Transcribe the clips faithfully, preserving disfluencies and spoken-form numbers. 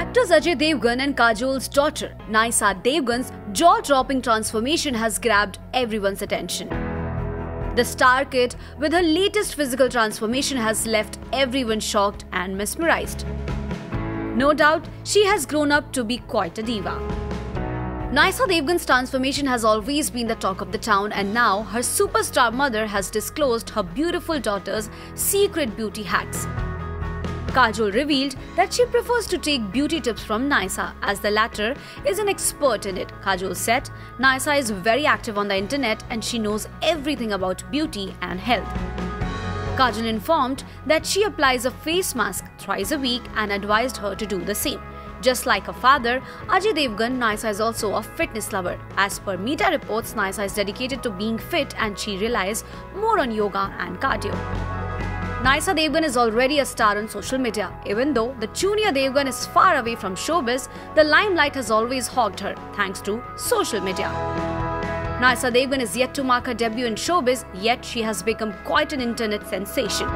Actors Ajay Devgn and Kajol's daughter, Nysa Devgan's jaw-dropping transformation has grabbed everyone's attention. The star kid, with her latest physical transformation, has left everyone shocked and mesmerized. No doubt, she has grown up to be quite a diva. Nysa Devgan's transformation has always been the talk of the town, and now her superstar mother has disclosed her beautiful daughter's secret beauty hacks. Kajol revealed that she prefers to take beauty tips from Nysa, as the latter is an expert in it. Kajol said, "Nysa is very active on the internet and she knows everything about beauty and health." Kajol informed that she applies a face mask thrice a week and advised her to do the same. Just like her father, Ajay Devgn, Nysa is also a fitness lover. As per media reports, Nysa is dedicated to being fit and she relies more on yoga and cardio. Nysa Devgan is already a star on social media. Even though the junior Devgan is far away from showbiz, the limelight has always hogged her thanks to social media. Nysa Devgan is yet to mark her debut in showbiz, yet she has become quite an internet sensation.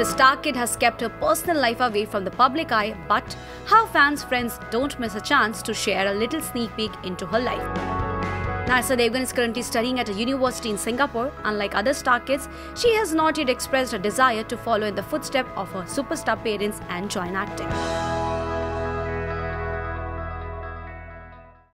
The star kid has kept her personal life away from the public eye, but her fans' friends don't miss a chance to share a little sneak peek into her life. Nysa Devgan is currently studying at a university in Singapore. Unlike other star kids, she has not yet expressed a desire to follow in the footsteps of her superstar parents and join acting.